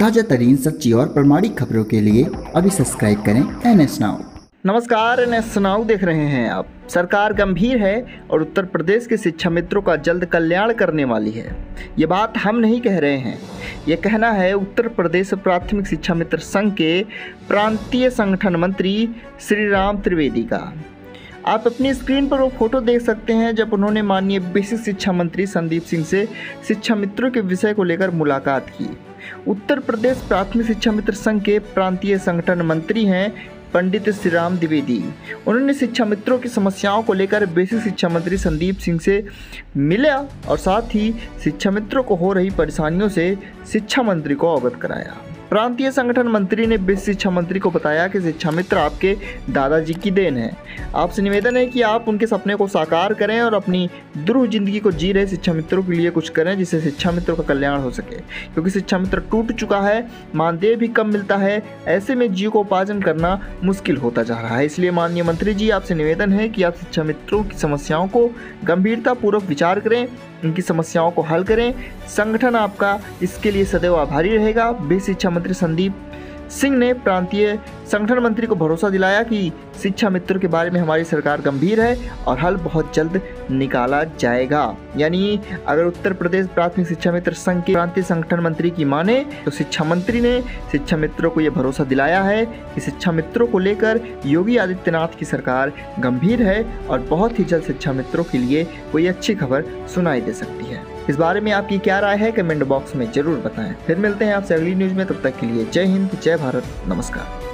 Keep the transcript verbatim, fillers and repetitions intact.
ताज़ा तरीन सच्ची और प्रामाणिक खबरों के लिए अभी सब्सक्राइब करें एन एस नाउ। नमस्कार, एन एस नाउ देख रहे हैं आप। सरकार गंभीर है और उत्तर प्रदेश के शिक्षा मित्रों का जल्द कल्याण करने वाली है। ये बात हम नहीं कह रहे हैं, ये कहना है उत्तर प्रदेश प्राथमिक शिक्षा मित्र संघ के प्रांतीय संगठन मंत्री श्री राम द्विवेदी का। आप अपनी स्क्रीन पर वो फोटो देख सकते हैं जब उन्होंने माननीय बेसिक शिक्षा मंत्री संदीप सिंह से शिक्षा मित्रों के विषय को लेकर मुलाकात की। उत्तर प्रदेश प्राथमिक शिक्षा मित्र संघ के प्रांतीय संगठन मंत्री हैं पंडित श्री राम द्विवेदी। उन्होंने शिक्षा मित्रों की समस्याओं को लेकर बेसिक शिक्षा मंत्री संदीप सिंह से मिला और साथ ही शिक्षा मित्रों को हो रही परेशानियों से शिक्षा मंत्री को अवगत कराया। प्रांतीय संगठन मंत्री ने बेसिक शिक्षा मंत्री को बताया कि शिक्षा मित्र आपके दादाजी की देन है। आपसे निवेदन है कि आप उनके सपने को साकार करें और अपनी दुरूह जिंदगी को जी रहे शिक्षा मित्रों के लिए कुछ करें, जिससे शिक्षा मित्रों का कल्याण हो सके, क्योंकि शिक्षा मित्र टूट चुका है, मानदेय भी कम मिलता है। ऐसे में जीविकोपार्जन करना मुश्किल होता जा रहा है। इसलिए माननीय मंत्री जी, आपसे निवेदन है कि आप शिक्षा मित्रों की समस्याओं को गंभीरतापूर्वक विचार करें, उनकी समस्याओं को हल करें। संगठन आपका इसके लिए सदैव आभारी रहेगा। बेसिक शिक्षा मंत्री संदीप सिंह ने प्रांतीय संगठन मंत्री को भरोसा दिलाया कि शिक्षा मित्रों के बारे में हमारी सरकार गंभीर है और हल बहुत जल्द निकाला जाएगा। यानी अगर उत्तर प्रदेश प्राथमिक शिक्षा मित्र संघ के प्रांतीय संगठन मंत्री की माने तो शिक्षा मंत्री ने शिक्षा मित्रों को ये भरोसा दिलाया है कि शिक्षा मित्रों को लेकर योगी आदित्यनाथ की सरकार गंभीर है और बहुत ही जल्द शिक्षा मित्रों के लिए कोई अच्छी खबर सुनाई दे सकती है। इस बारे में आपकी क्या राय है, कमेंट बॉक्स में जरूर बताएं। फिर मिलते हैं आपसे अगली न्यूज़ में। तब तक के लिए जय हिंद, जय भारत, नमस्कार।